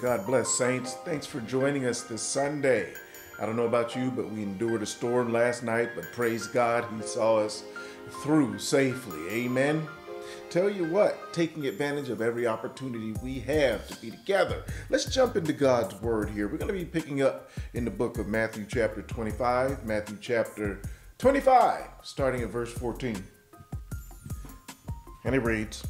God bless, saints. Thanks for joining us this Sunday. I don't know about you, but we endured a storm last night, but praise God, He saw us through safely. Amen. Tell you what, taking advantage of every opportunity we have to be together. Let's jump into God's Word here. We're going to be picking up in the book of Matthew chapter 25, Matthew chapter 25, starting at verse 14. And it reads,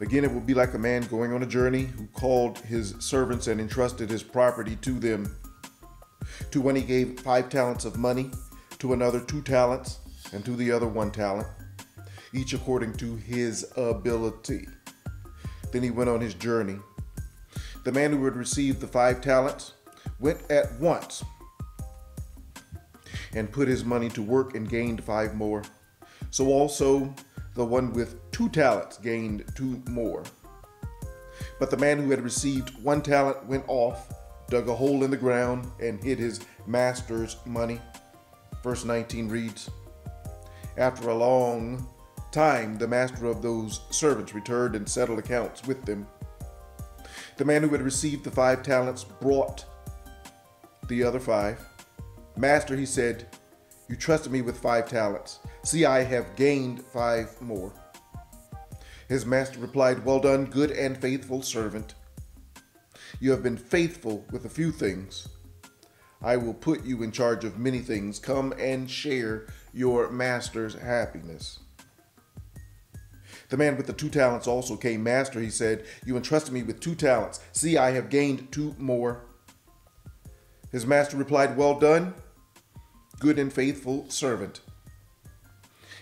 "Again, it will be like a man going on a journey who called his servants and entrusted his property to them. To one he gave 5 talents of money, to another 2 talents, and to the other 1 talent. Each according to his ability. Then he went on his journey. The man who had received the 5 talents went at once and put his money to work and gained 5 more. So also the one with 2 talents gained 2 more. But the man who had received 1 talent went off, dug a hole in the ground, and hid his master's money." Verse 19 reads, "After a long time, the master of those servants returned and settled accounts with them. The man who had received the 5 talents brought the other 5. 'Master,' he said, 'you trusted me with 5 talents. See, I have gained 5 more.' His master replied, 'Well done, good and faithful servant. You have been faithful with a few things. I will put you in charge of many things. Come and share your master's happiness.' The man with the 2 talents also came. 'Master,' he said, 'you entrusted me with 2 talents. See, I have gained 2 more.' His master replied, 'Well done, good and faithful servant.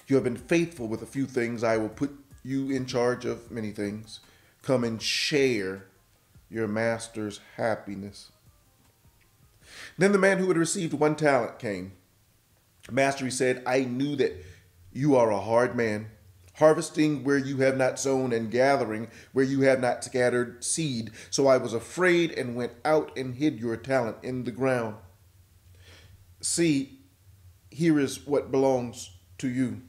You have been faithful with a few things. I will put you in charge of many things. Come and share your master's happiness.' Then the man who had received 1 talent came. 'Master,' he said, 'I knew that you are a hard man, harvesting where you have not sown and gathering where you have not scattered seed. So I was afraid and went out and hid your talent in the ground. See, here is what belongs to you.'"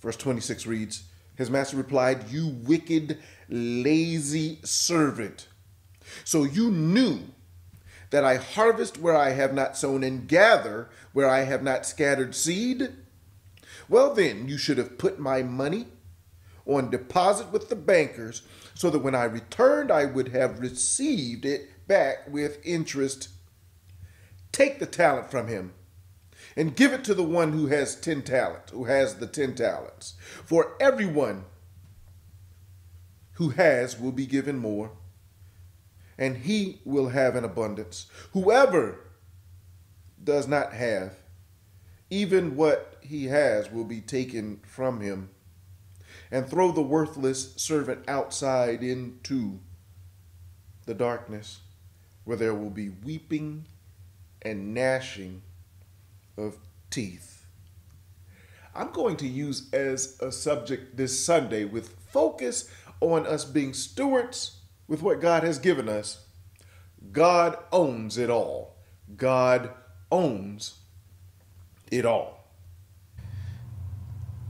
Verse 26 reads, "His master replied, 'You wicked, lazy servant. So you knew that I harvest where I have not sown and gather where I have not scattered seed? Well then, you should have put my money on deposit with the bankers so that when I returned, I would have received it back with interest. Take the talent from him and give it to the one who has 10 talents, who has the 10 talents. For everyone who has will be given more, and he will have an abundance. Whoever does not have, even what he has will be taken from him. And throw the worthless servant outside into the darkness, where there will be weeping and gnashing of teeth." I'm going to use as a subject this Sunday, with focus on us being stewards with what God has given us. God owns it all. God owns it all.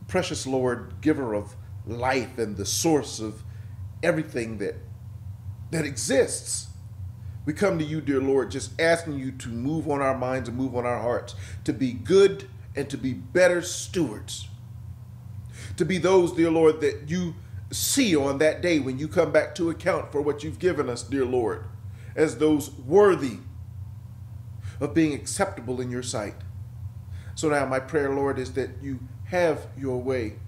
Precious Lord, giver of life and the source of everything that exists, we come to you, dear Lord, just asking you to move on our minds and move on our hearts, to be good and to be better stewards, to be those, dear Lord, that you see on that day when you come back to account for what you've given us, dear Lord, as those worthy of being acceptable in your sight. So now my prayer, Lord, is that you have your way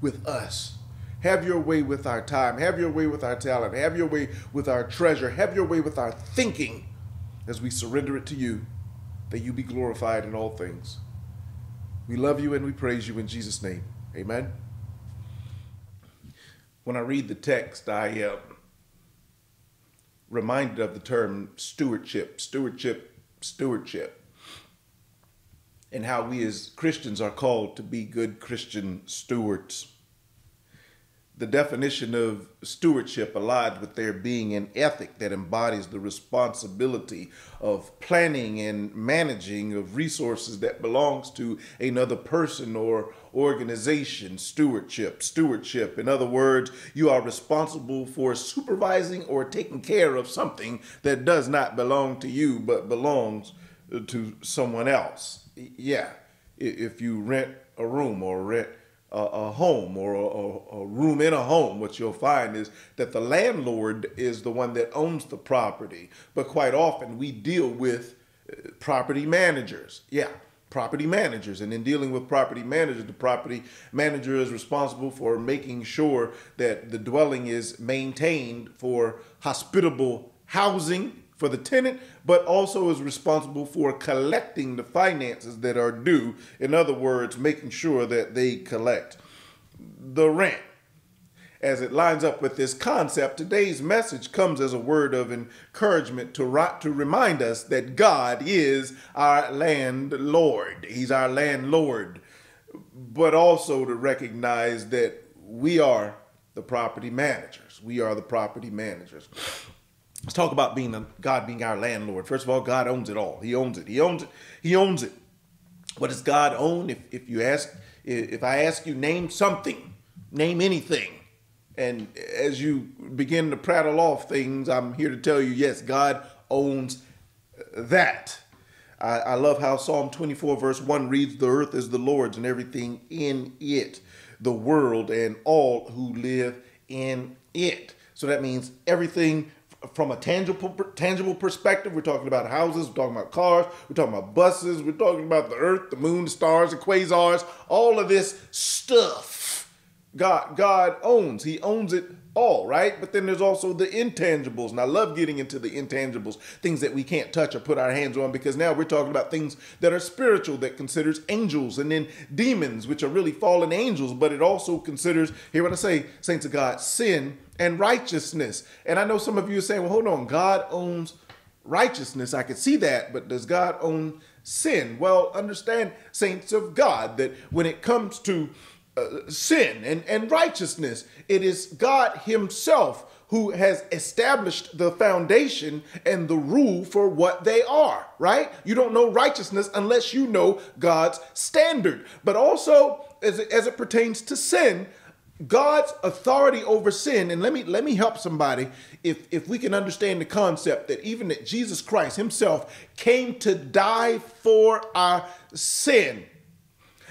with us. Have your way with our time. Have your way with our talent. Have your way with our treasure. Have your way with our thinking as we surrender it to you, that you be glorified in all things. We love you and we praise you in Jesus' name. Amen. When I read the text, I am reminded of the term stewardship. And how we as Christians are called to be good Christian stewards. The definition of stewardship aligns with there being an ethic that embodies the responsibility of planning and managing of resources that belongs to another person or organization. Stewardship. In other words, you are responsible for supervising or taking care of something that does not belong to you, but belongs to someone else. Yeah, if you rent a room or rent a home or a room in a home, what you'll find is that the landlord is the one that owns the property. But quite often we deal with property managers. Yeah, property managers. And in dealing with property managers, the property manager is responsible for making sure that the dwelling is maintained for hospitable housing for the tenant, but also is responsible for collecting the finances that are due. In other words, making sure that they collect the rent. As it lines up with this concept, today's message comes as a word of encouragement to remind us that God is our landlord. He's our landlord, but also to recognize that we are the property managers. We are the property managers. Let's talk about God being our landlord. First of all, God owns it all. He owns it. He owns it. He owns it. What does God own? If I ask you, name something, name anything. And as you begin to prattle off things, I'm here to tell you, yes, God owns that. I love how Psalm 24 verse 1 reads, "The earth is the Lord's and everything in it, the world and all who live in it." So that means everything. From a tangible perspective, we're talking about houses, we're talking about cars, we're talking about buses, we're talking about the earth, the moon, the stars, the quasars, all of this stuff God owns. He owns it all, right? But then there's also the intangibles, and I love getting into the intangibles, things that we can't touch or put our hands on, because now we're talking about things that are spiritual, that considers angels, and then demons, which are really fallen angels, but it also considers, hear what I say, saints of God, sin and righteousness. And I know some of you are saying, well, hold on, God owns righteousness. I could see that, but does God own sin? Well, understand, saints of God, that when it comes to sin and righteousness, it is God himself who has established the foundation and the rule for what they are, right? You don't know righteousness unless you know God's standard. But also, as it pertains to sin, God's authority over sin, and let me help somebody if we can understand the concept that even that Jesus Christ himself came to die for our sin.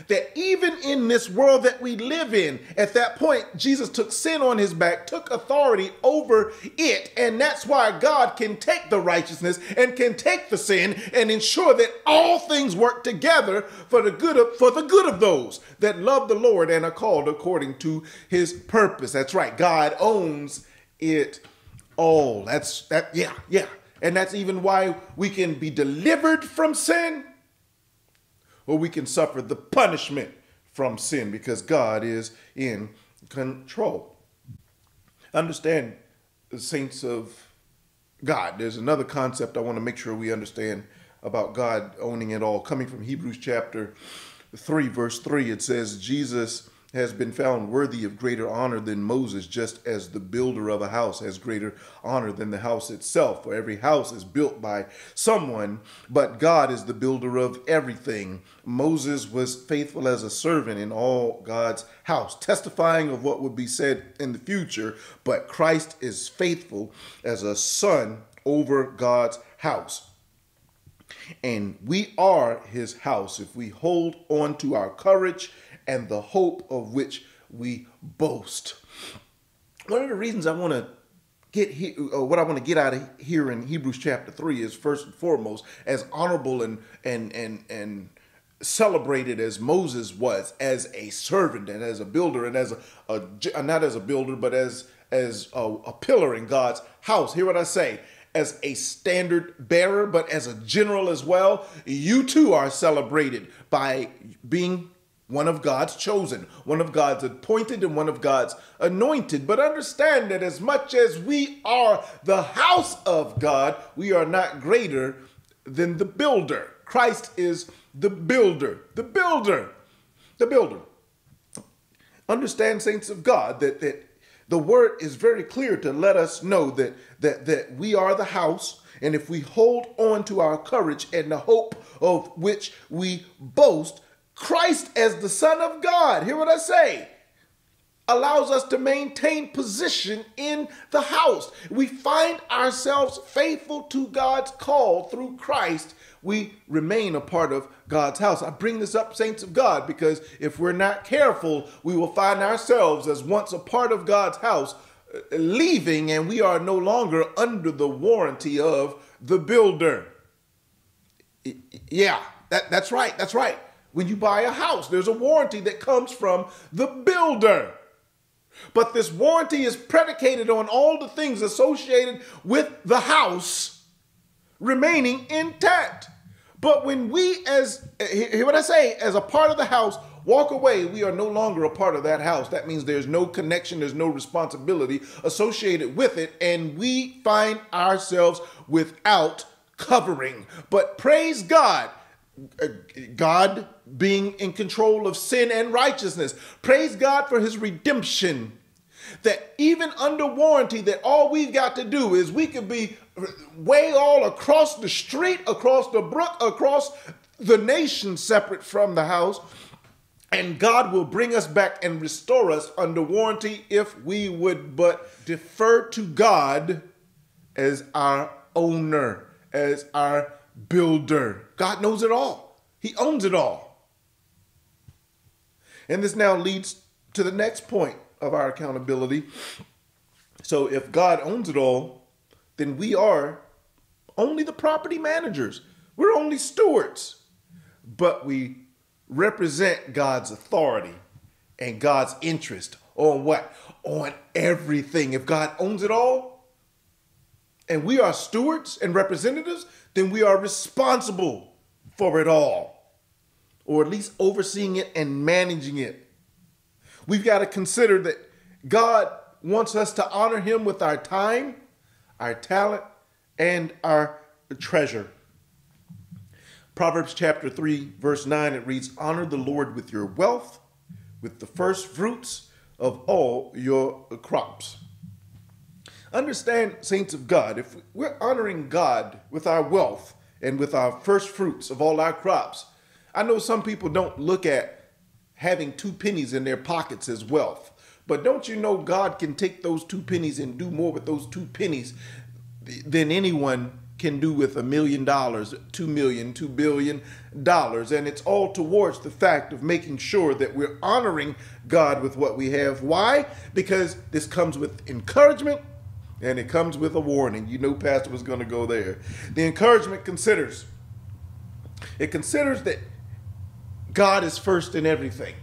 That even in this world that we live in, at that point, Jesus took sin on his back, took authority over it. And that's why God can take the righteousness and can take the sin and ensure that all things work together for the good of those that love the Lord and are called according to his purpose. That's right. God owns it all. Yeah. And that's even why we can be delivered from sin, or we can suffer the punishment from sin, because God is in control. Understand, saints of God, there's another concept I want to make sure we understand about God owning it all. Coming from Hebrews chapter 3, verse 3, it says, Jesus has been found worthy of greater honor than Moses, just as the builder of a house has greater honor than the house itself. For every house is built by someone, but God is the builder of everything. Moses was faithful as a servant in all God's house, testifying of what would be said in the future, but Christ is faithful as a son over God's house. And we are his house if we hold on to our courage and the hope of which we boast. One of the reasons I want to get here, or what I want to get out of here in Hebrews chapter 3, is first and foremost, as honorable and celebrated as Moses was as a servant and as a builder and as a not as a builder, but as a pillar in God's house. Hear what I say? As a standard bearer, but as a general as well, you too are celebrated by being one of God's chosen, one of God's appointed, and one of God's anointed. But understand that as much as we are the house of God, we are not greater than the builder. Christ is the builder, the builder, the builder. Understand, saints of God, that The word is very clear to let us know that we are the house, and if we hold on to our courage and the hope of which we boast, Christ as the Son of God, hear what I say, allows us to maintain position in the house. We find ourselves faithful to God's call through Christ. We remain a part of God's house. I bring this up, saints of God, because if we're not careful, we will find ourselves as once a part of God's house, leaving, and we are no longer under the warranty of the builder. Yeah, that's right. That's right. When you buy a house, there's a warranty that comes from the builder. But this warranty is predicated on all the things associated with the house remaining intact. But when we, as, hear what I say, as a part of the house, walk away, we are no longer a part of that house. That means there's no connection, there's no responsibility associated with it, and we find ourselves without covering. But praise God, God being in control of sin and righteousness. Praise God for his redemption, that even under warranty, that all we've got to do is we could be way all across the street, across the brook, across the nation separate from the house, and God will bring us back and restore us under warranty if we would but defer to God as our owner, as our builder. God knows it all. He owns it all. And this now leads to the next point of our accountability. So if God owns it all, then we are only the property managers. We're only stewards. But we represent God's authority and God's interest on what? On everything. If God owns it all and we are stewards and representatives, then we are responsible for it all, or at least overseeing it and managing it. We've got to consider that God wants us to honor him with our time, our talent, and our treasure. Proverbs chapter 3, verse 9, it reads, "Honor the Lord with your wealth, with the first fruits of all your crops." Understand, saints of God, if we're honoring God with our wealth and with our first fruits of all our crops, I know some people don't look at having 2 pennies in their pockets as wealth, but don't you know God can take those 2 pennies and do more with those 2 pennies than anyone can do with $1 million, $2 million, $2 billion. And it's all towards the fact of making sure that we're honoring God with what we have. Why? Because this comes with encouragement, and it comes with a warning. You knew Pastor was going to go there. The encouragement considers. It considers that God is first in everything.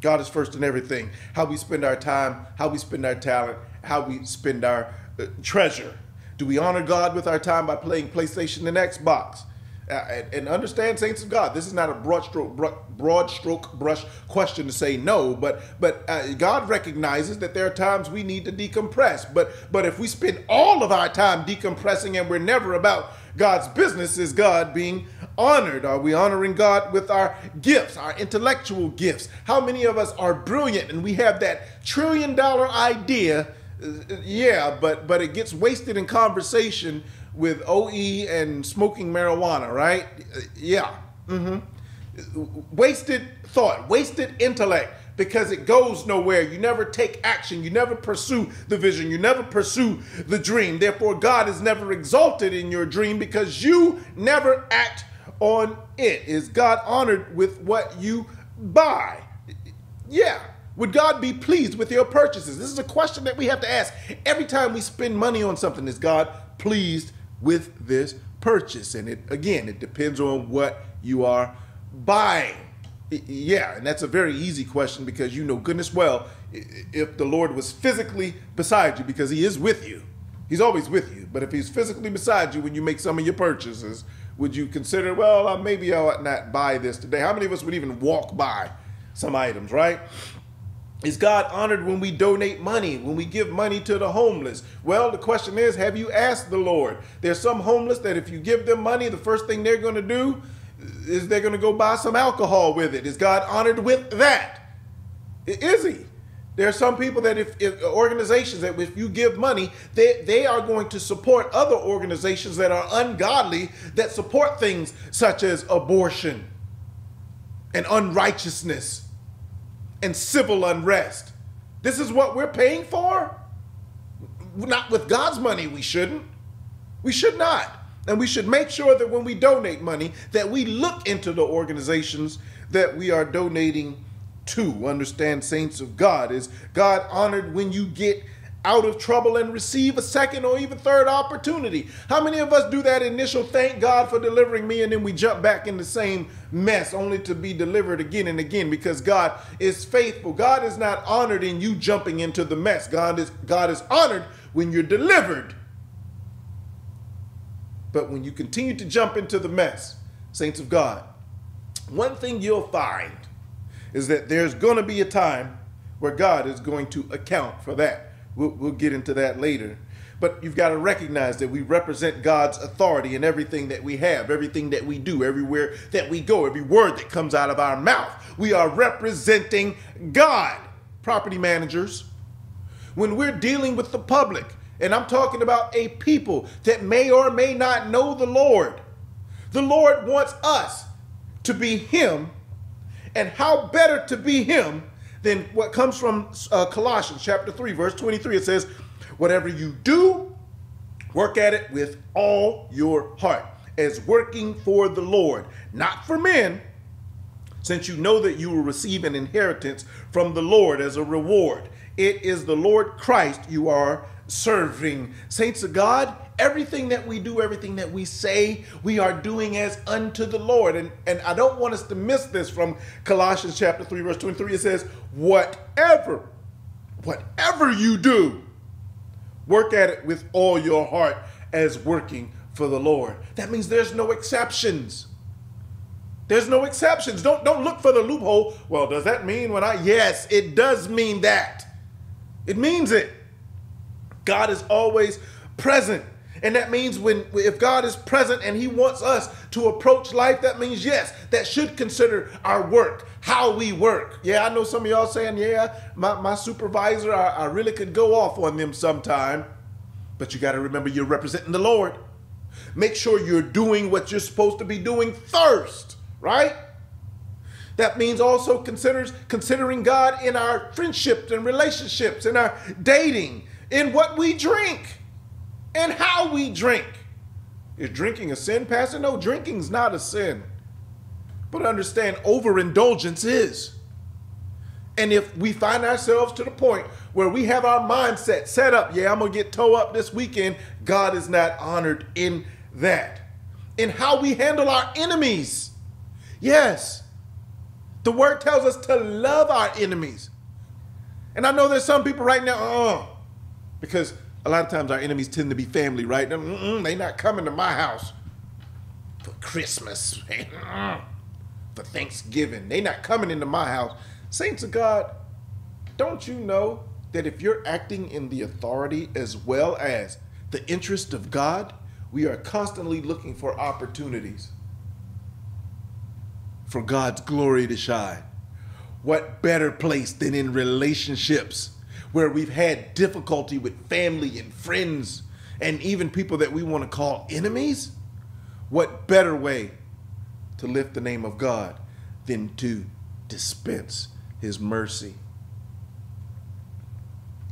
God is first in everything. How we spend our time, how we spend our talent, how we spend our treasure. Do we honor God with our time by playing PlayStation and Xbox? And understand, saints of God, this is not a broad stroke brush question to say no, but God recognizes that there are times we need to decompress. But if we spend all of our time decompressing and we're never about God's business, is God being honored? Are we honoring God with our gifts, our intellectual gifts? How many of us are brilliant and we have that trillion-dollar idea? Yeah, but it gets wasted in conversation with OE and smoking marijuana, right? Yeah. Wasted thought, wasted intellect, because it goes nowhere. You never take action. You never pursue the vision. You never pursue the dream. Therefore, God is never exalted in your dream because you never act on it. Is God honored with what you buy? Yeah. Would God be pleased with your purchases? This is a question that we have to ask every time we spend money on something. Is God pleased with this purchase? And it depends on what you are buying. Yeah, and that's a very easy question because you know goodness well if the Lord was physically beside you, because he is with you. He's always with you. But if he's physically beside you when you make some of your purchases, would you consider, well, maybe I ought not buy this today? How many of us would even walk by some items, right? Is God honored when we donate money, when we give money to the homeless? Well, the question is, have you asked the Lord? There's some homeless that if you give them money, the first thing they're going to do is they're going to go buy some alcohol with it. Is God honored with that? Is he? There are some people that if organizations that if you give money, they are going to support other organizations that are ungodly, that support things such as abortion and unrighteousness and civil unrest. This is what we're paying for? Not with God's money, we shouldn't. We should not. And we should make sure that when we donate money, that we look into the organizations that we are donating to. Understand, saints of God, is God honored when you get out of trouble and receive a second or even third opportunity? How many of us do that initial thank God for delivering me, and then we jump back in the same mess only to be delivered again and again? Because God is faithful. God is not honored in you jumping into the mess. God is honored when you're delivered. But when you continue to jump into the mess, saints of God, one thing you'll find is that there's going to be a time where God is going to account for that. We'll get into that later. But you've got to recognize that we represent God's authority in everything that we have, everything that we do, everywhere that we go, every word that comes out of our mouth. We are representing God. Property managers, when we're dealing with the public, and I'm talking about a people that may or may not know the Lord wants us to be Him. And how better to be Him than what comes from Colossians chapter 3, verse 23. It says, whatever you do, work at it with all your heart, as working for the Lord, not for men, since you know that you will receive an inheritance from the Lord as a reward. It is the Lord Christ you are serving. Saints of God, everything that we do, everything that we say, we are doing as unto the Lord. And I don't want us to miss this from Colossians chapter 3, verse 23. It says, whatever you do, work at it with all your heart as working for the Lord. That means there's no exceptions. There's no exceptions. Don't look for the loophole. Well, does that mean when I... Yes, it does mean that. It means it. God is always present. And that means if God is present and He wants us to approach life, that means, yes, that should consider our work, how we work. Yeah, I know some of y'all saying, yeah, my supervisor, I really could go off on them sometime. But you got to remember, you're representing the Lord. Make sure you're doing what you're supposed to be doing first, right? That means also considering God in our friendships and relationships, in our dating, in what we drink and how we drink. Is drinking a sin, Pastor? No, drinking's not a sin. But understand, overindulgence is. And if we find ourselves to the point where we have our mindset set up, yeah, I'm going to get toe up this weekend, God is not honored in that. In how we handle our enemies. Yes. The word tells us to love our enemies. And I know there's some people right now, because a lot of times our enemies tend to be family, right? They not coming to my house for Christmas, for Thanksgiving. They not coming into my house. Saints of God, don't you know that if you're acting in the authority as well as the interest of God, we are constantly looking for opportunities for God's glory to shine. What better place than in relationships, where we've had difficulty with family and friends and even people that we want to call enemies? What better way to lift the name of God than to dispense His mercy?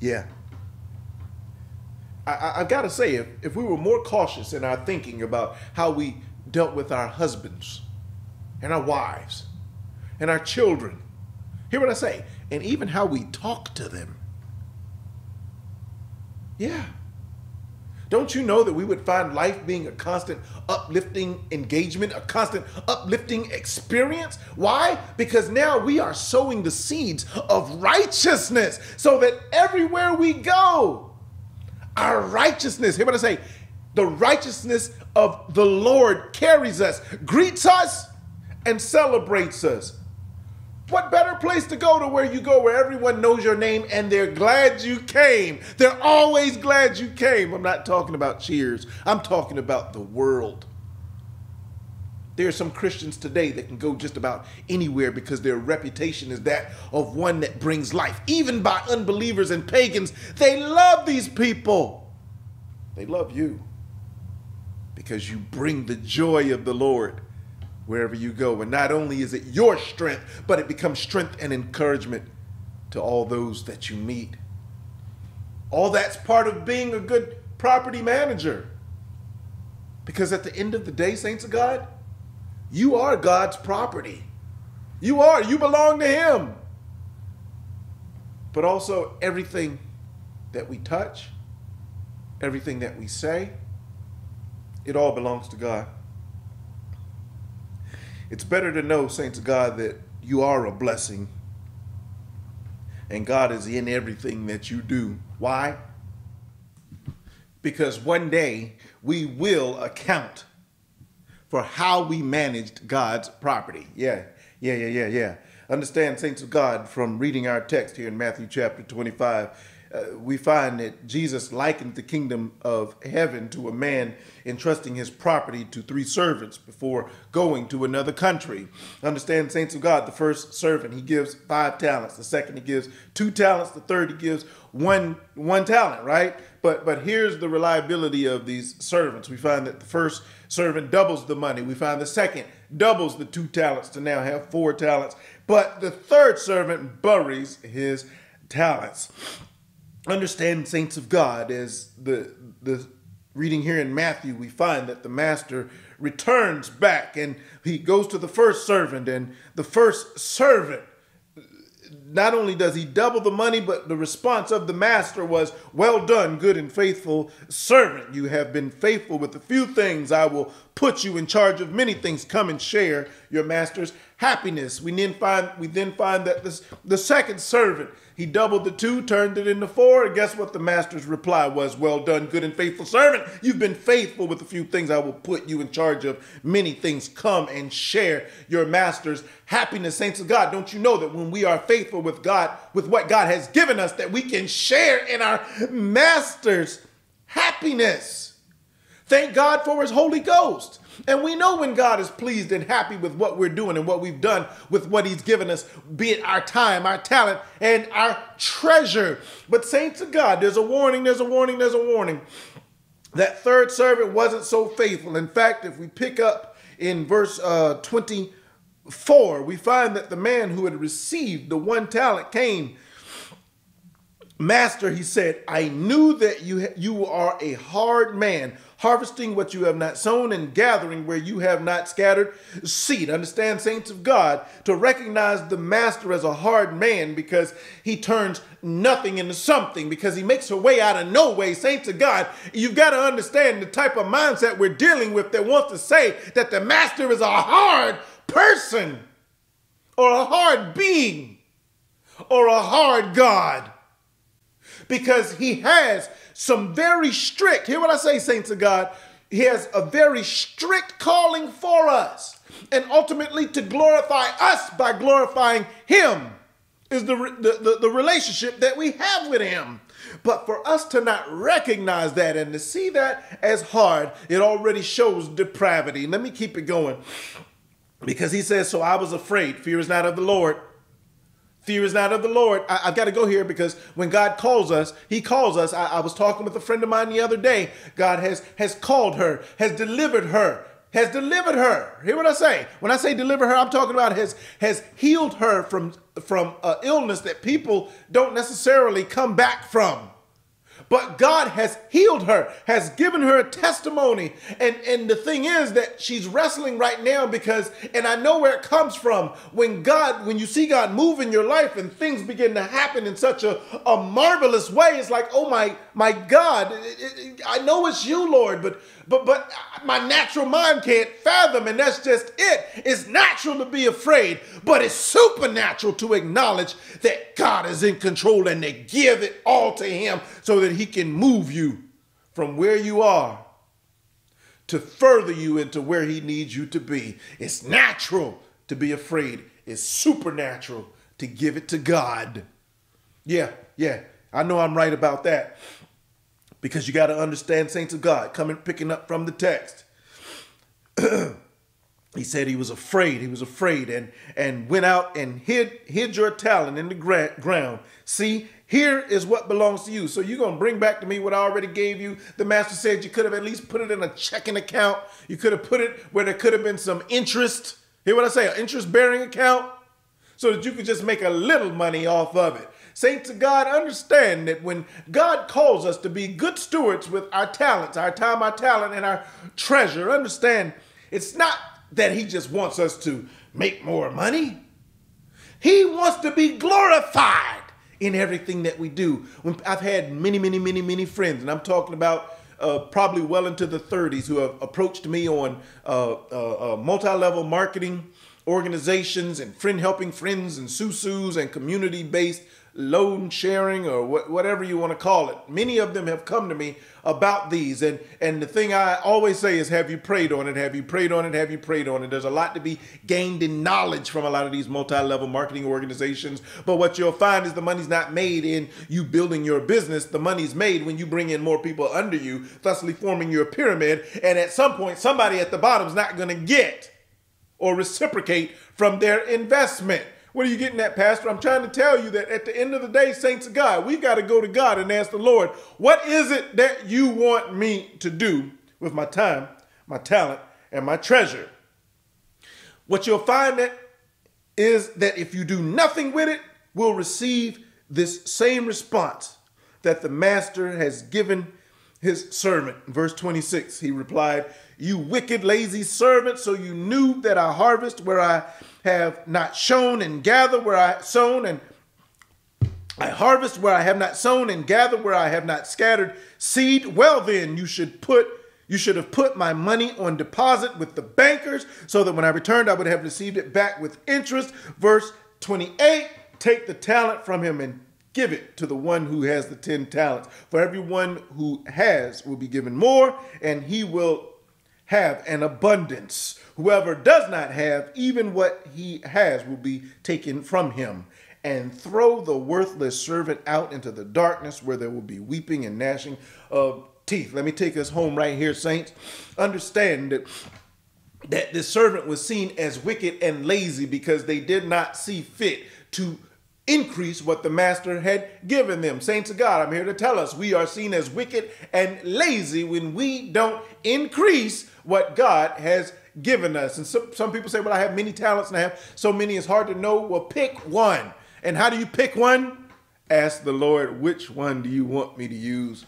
Yeah. I've got to say, if we were more cautious in our thinking about how we dealt with our husbands and our wives and our children, hear what I say, and even how we talk to them, yeah. Don't you know that we would find life being a constant uplifting engagement, a constant uplifting experience? Why? Because now we are sowing the seeds of righteousness, so that everywhere we go, our righteousness, hear what I say, the righteousness of the Lord carries us, greets us, and celebrates us. What better place to go to where you go, where everyone knows your name and they're glad you came. They're always glad you came. I'm not talking about Cheers. I'm talking about the world. There are some Christians today that can go just about anywhere because their reputation is that of one that brings life. Even by unbelievers and pagans, they love these people. They love you because you bring the joy of the Lord wherever you go. And not only is it your strength, but it becomes strength and encouragement to all those that you meet. All that's part of being a good property manager. Because at the end of the day, saints of God, you are God's property. You are. You belong to Him. But also everything that we touch, everything that we say, it all belongs to God. It's better to know, saints of God, that you are a blessing and God is in everything that you do. Why? Because one day we will account for how we managed God's property. Yeah. Understand, saints of God, from reading our text here in Matthew chapter 25, we find that Jesus likened the kingdom of heaven to a man entrusting his property to 3 servants before going to another country. Understand, saints of God, the first servant, he gives 5 talents. The second, he gives 2 talents. The third, he gives one talent, right? But here's the reliability of these servants. We find that the first servant doubles the money. We find the second doubles the 2 talents to now have 4 talents. But the third servant buries his talents. Understand, saints of God, as the reading here in Matthew, we find that the master returns back and he goes to the first servant, and the first servant, not only does he double the money, but the response of the master was, "Well done, good and faithful servant. You have been faithful with a few things. I will put you in charge of many things. Come and share your master's happiness." We then find that the second servant, he doubled the 2, turned it into 4. And guess what the master's reply was? "Well done, good and faithful servant. You've been faithful with a few things. I will put you in charge of many things. Come and share your master's happiness." Saints of God, don't you know that when we are faithful with God, with what God has given us, that we can share in our master's happiness? Thank God for His Holy Ghost. And we know when God is pleased and happy with what we're doing and what we've done with what He's given us, be it our time, our talent, and our treasure. But saints of God, there's a warning. That third servant wasn't so faithful. In fact, if we pick up in verse 24, we find that the man who had received the 1 talent came. "Master," he said, "I knew that you are a hard man, harvesting what you have not sown and gathering where you have not scattered seed." Understand, saints of God, to recognize the master as a hard man because he turns nothing into something, because he makes a way out of no way. Saints of God, you've got to understand the type of mindset we're dealing with that wants to say that the master is a hard person or a hard being or a hard God. Because he has some very strict, hear what I say, saints of God, he has a very strict calling for us. And ultimately to glorify us by glorifying him is the relationship that we have with him. But for us to not recognize that and to see that as hard, it already shows depravity. Let me keep it going. Because he says, "So I was afraid." Fear is not of the Lord. Fear is not of the Lord. I've got to go here because when God calls us, he calls us. I was talking with a friend of mine the other day. God has called her, has delivered her. Hear what I say? When I say deliver her, I'm talking about has healed her from illness that people don't necessarily come back from. But God has healed her, has given her a testimony. And the thing is that she's wrestling right now because, and I know where it comes from, when you see God move in your life and things begin to happen in such a marvelous way, it's like, oh my God, I know it's you, Lord, but my natural mind can't fathom, and that's just it. It's natural to be afraid, but it's supernatural to acknowledge that God is in control and to give it all to him so that he can move you from where you are to further you into where he needs you to be. It's natural to be afraid. It's supernatural to give it to God. Yeah. I know I'm right about that. Because you got to understand, saints of God, picking up from the text. he said he was afraid. He was afraid and went out and hid your talent in the ground. See, here is what belongs to you. So you're going to bring back to me what I already gave you. The master said you could have at least put it in a checking account. You could have put it where there could have been some interest. Hear what I say? An interest-bearing account so that you could just make a little money off of it. Saints of God, understand that when God calls us to be good stewards with our talents, our time, our talent, and our treasure, understand it's not that he just wants us to make more money. He wants to be glorified in everything that we do. When I've had many friends, and I'm talking about probably well into the 30s, who have approached me on multi-level marketing organizations and friend helping friends and susus and community-based loan sharing or whatever you want to call it. Many of them have come to me about these. And the thing I always say is, have you prayed on it? Have you prayed on it? Have you prayed on it? There's a lot to be gained in knowledge from a lot of these multi-level marketing organizations. But what you'll find is the money's not made in you building your business. The money's made when you bring in more people under you, thusly forming your pyramid. And at some point, somebody at the bottom's not going to get or reciprocate from their investment. What are you getting at, Pastor? I'm trying to tell you that at the end of the day, saints of God, we got to go to God and ask the Lord, what is it that you want me to do with my time, my talent, and my treasure? What you'll find that is that if you do nothing with it, we'll receive this same response that the master has given his servant. Verse 26, he replied, "You wicked, lazy servant, so you knew that I harvest where I have not shown and gather where I sown, and I harvest where I have not sown and gather where I have not scattered seed. Well then, you should have put my money on deposit with the bankers, so that when I returned, I would have received it back with interest." Verse 28, "Take the talent from him and give it to the one who has the 10 talents. For everyone who has will be given more, and he will have an abundance. Whoever does not have, even what he has will be taken from him. And throw the worthless servant out into the darkness, where there will be weeping and gnashing of teeth." Let me take us home right here, saints. Understand that this servant was seen as wicked and lazy because they did not see fit to increase what the master had given them. Saints of God, I'm here to tell us we are seen as wicked and lazy when we don't increase what God has given us. And some people say, well, I have many talents and I have so many, it's hard to know. Well, pick one. And how do you pick one? Ask the Lord, which one do you want me to use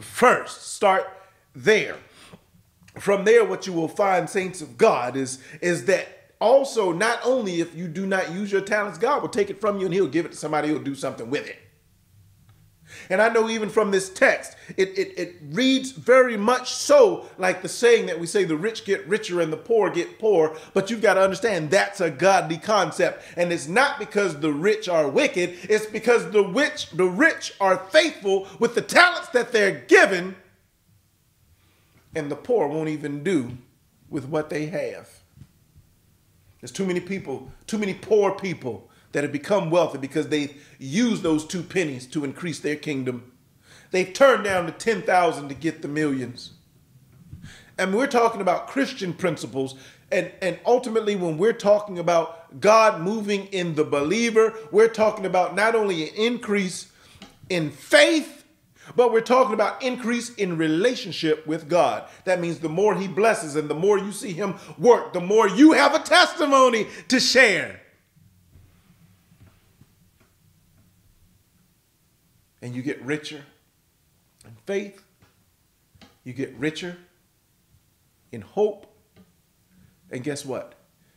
first? Start there. From there, what you will find, saints of God, is that also, not only if you do not use your talents, God will take it from you and he'll give it to somebody who'll do something with it. And I know even from this text, it reads very much so like the saying that we say, the rich get richer and the poor get poor. But you've got to understand that's a godly concept. And it's not because the rich are wicked. It's because the rich are faithful with the talents that they're given, and the poor won't even do with what they have. There's too many people, too many poor people that have become wealthy because they've used those 2 pennies to increase their kingdom. They've turned down the 10,000 to get the millions. And we're talking about Christian principles. And ultimately, when we're talking about God moving in the believer, we're talking about not only an increase in faith, but we're talking about increase in relationship with God. That means the more he blesses and the more you see him work, the more you have a testimony to share. And you get richer in faith. You get richer in hope. And guess what?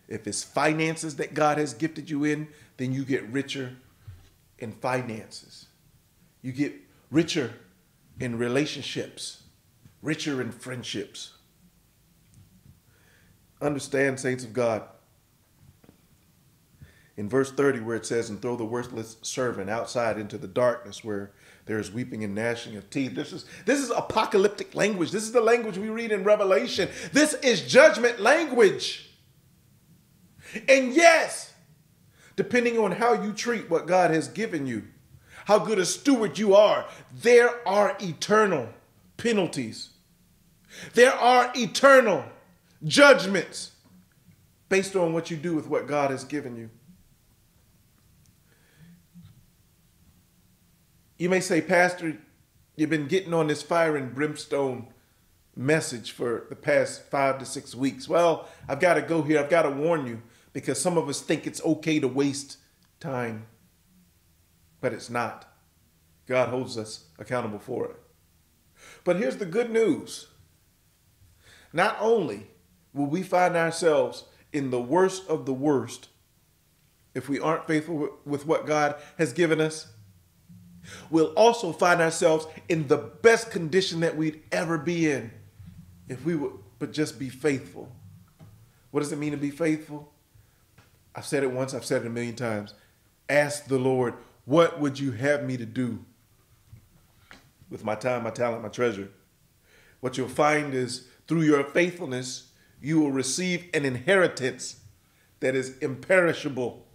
If it's finances that God has gifted you in, then you get richer in finances. You get richer in relationships, richer in friendships. Understand, saints of God, in verse 30, where it says, "And throw the worthless servant outside into the darkness, where there is weeping and gnashing of teeth." This is apocalyptic language. This is the language we read in Revelation. This is judgment language. And yes, depending on how you treat what God has given you, how good a steward you are, there are eternal penalties. There are eternal judgments based on what you do with what God has given you. You may say, Pastor, you've been getting on this fire and brimstone message for the past 5 to 6 weeks. Well, I've got to go here. I've got to warn you, because some of us think it's okay to waste time, but it's not. God holds us accountable for it. But here's the good news. Not only will we find ourselves in the worst of the worst if we aren't faithful with what God has given us, we'll also find ourselves in the best condition that we'd ever be in if we would but just be faithful. What does it mean to be faithful? I've said it once, I've said it a million times. Ask the Lord, what would you have me to do with my time, my talent, my treasure? What you'll find is through your faithfulness, you will receive an inheritance that is imperishable.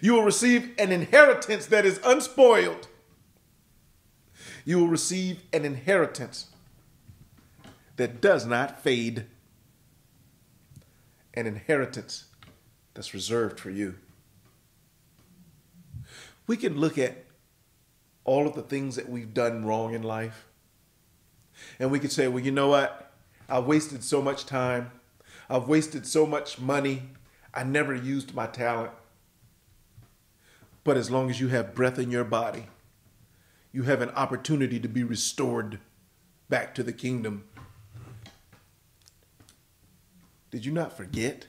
You will receive an inheritance that is unspoiled. You will receive an inheritance that does not fade. An inheritance that's reserved for you. We can look at all of the things that we've done wrong in life, and we could say, well, you know what? I've wasted so much time. I've wasted so much money. I never used my talent. But as long as you have breath in your body, you have an opportunity to be restored back to the kingdom. Did you not forget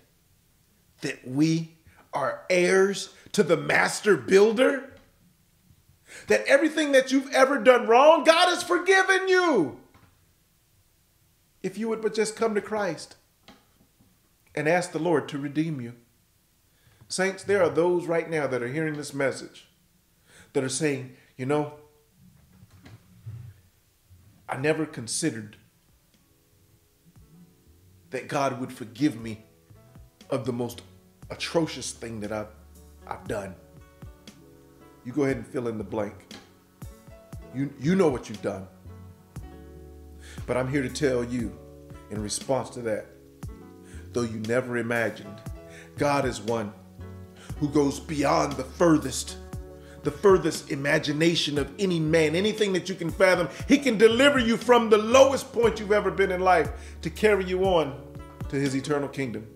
that we are heirs to the master builder? That everything that you've ever done wrong, God has forgiven you. If you would but just come to Christ and ask the Lord to redeem you. Saints, there are those right now that are hearing this message that are saying, you know, I never considered that God would forgive me of the most atrocious thing that I've done. You go ahead and fill in the blank. You know what you've done. But I'm here to tell you in response to that, though you never imagined, God is one who goes beyond the furthest imagination of any man, anything that you can fathom. He can deliver you from the lowest point you've ever been in life to carry you on to his eternal kingdom.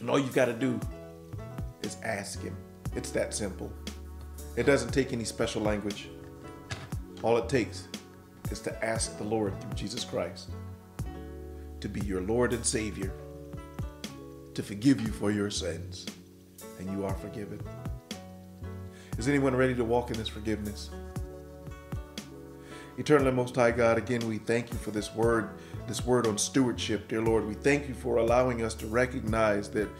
And all you've got to do is ask him. It's that simple. It doesn't take any special language. All it takes is to ask the Lord through Jesus Christ to be your Lord and Savior, to forgive you for your sins. And you are forgiven. Is anyone ready to walk in this forgiveness? Eternal and Most High God, again, we thank you for this word on stewardship, dear Lord. We thank you for allowing us to recognize that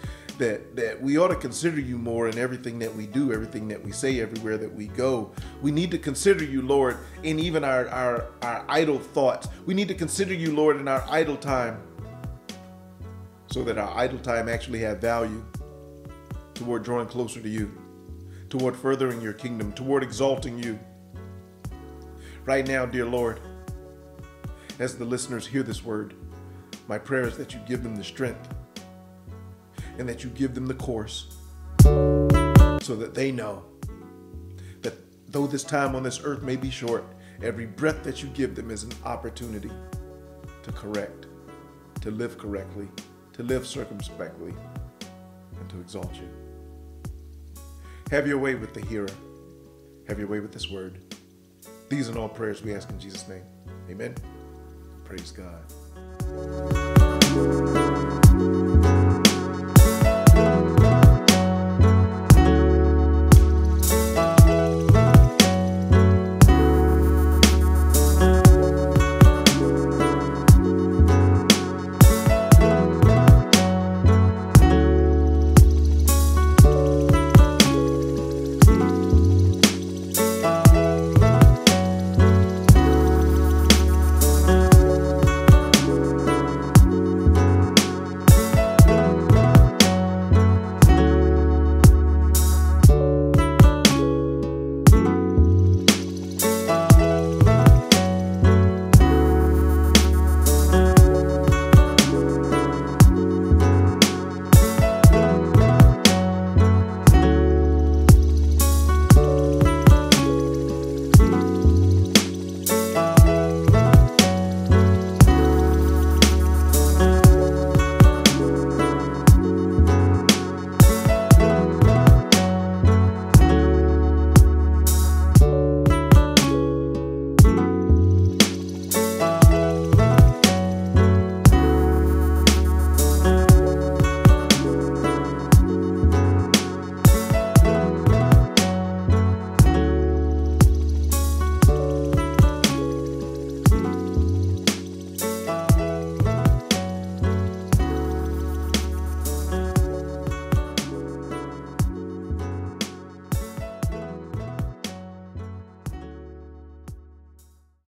we ought to consider you more in everything that we do, everything that we say, everywhere that we go. We need to consider you, Lord, in even our idle thoughts. We need to consider you, Lord, in our idle time, so that our idle time actually have value toward drawing closer to you, toward furthering your kingdom, toward exalting you. Right now, dear Lord, as the listeners hear this word, my prayer is that you give them the strength and that you give them the course so that they know that though this time on this earth may be short, every breath that you give them is an opportunity to correct, to live correctly, to live circumspectly, and to exalt you. Have your way with the hearer. Have your way with this word. These and all prayers we ask in Jesus' name. Amen. Praise God.